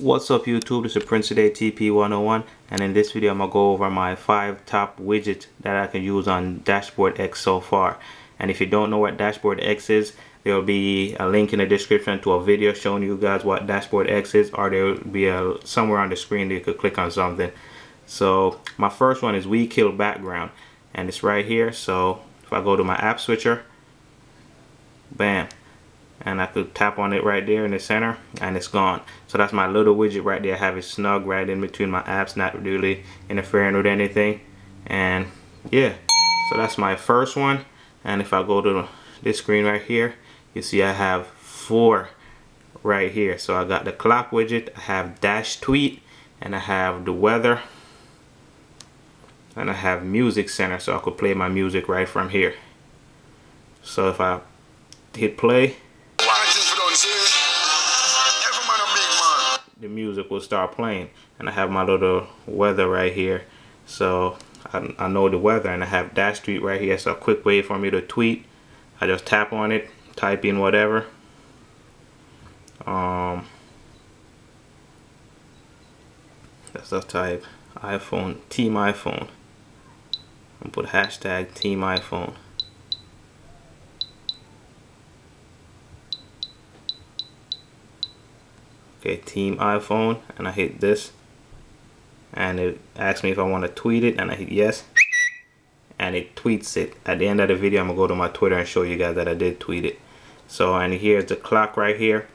What's up YouTube, this is Prince Today TP101, and in this video I'm going to go over my 5 top widgets that I can use on Dashboard X so far. And if you don't know what Dashboard X is, there will be a link in the description to a video showing you guys what Dashboard X is, or there will be somewhere on the screen that you could click on something. So my first one is WeeKill Background, and it's right here. So if I go to my app switcher, bam. And I could tap on it right there in the center and it's gone. So that's my little widget right there. I have it snug right in between my apps, not really interfering with anything. And yeah, so that's my first one. And if I go to this screen right here, you see I have 4 right here. So I got the clock widget, I have Dash Tweet, and I have the weather, and I have MusicCenter, so I could play my music right from here. So if I hit play, the music will start playing, and I have my little weather right here, so I know the weather. And I have Dash Street right here, so a quick way for me to tweet. I just tap on it, type in whatever, let's just type iPhone, team iPhone, and put hashtag team iPhone. Okay, team iPhone, and I hit this, and it asks me if I want to tweet it, and I hit yes, and it tweets it. At the end of the video I'm gonna go to my Twitter and show you guys that I did tweet it. So, and here's the clock right here.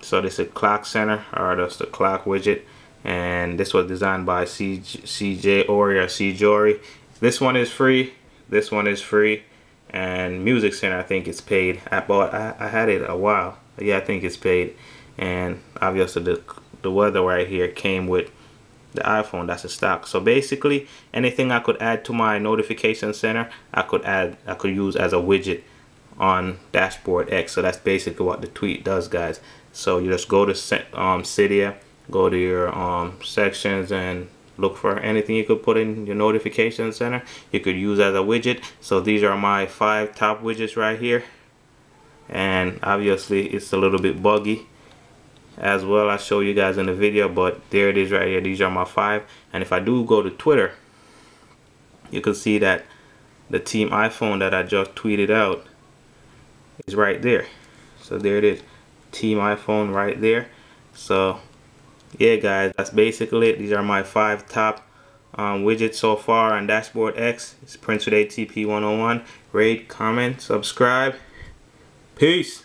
So this is clock center, or that's the clock widget, and this was designed by CJ Ori or CJ Ori. This one is free, this one is free, and Music Center I think it's paid. I had it a while, yeah, I think it's paid. And obviously the weather right here came with the iPhone, that's a stock. So basically anything I could add to my notification center, I could use as a widget on Dashboard X. So that's basically what the tweet does, guys. So you just go to Cydia, go to your sections, and look for anything you could put in your notification center you could use as a widget. So these are my 5 top widgets right here, and obviously it's a little bit buggy as well, I show you guys in the video, but there it is right here. These are my 5. And if I do go to Twitter, you can see that the team iPhone that I just tweeted out is right there. So there it is, team iPhone right there. So yeah guys, that's basically it. These are my 5 top widgets so far on Dashboard X. It's Prince Today TP101. Rate, comment, subscribe. Peace.